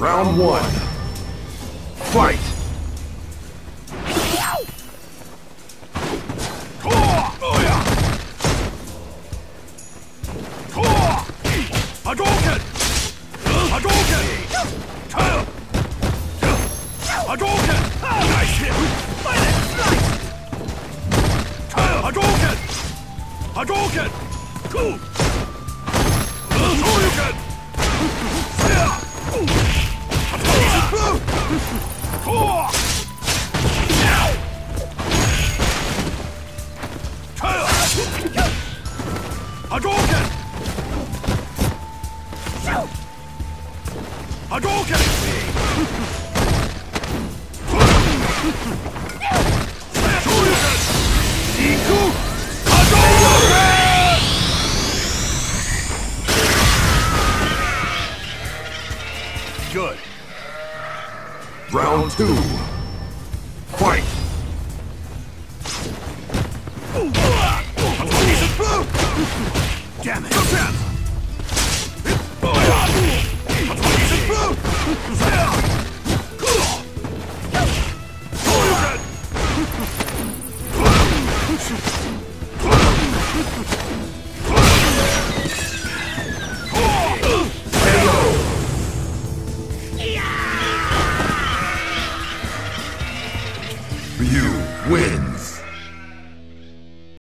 Round one. Fight! HADOKEN! HADOKEN! HADOKEN! Nice hit! HADOKEN! HADOKEN! Shoryuken! HADOKEN! HADOKEN! HADOKEN! Good. Round two. Fight! Damn it!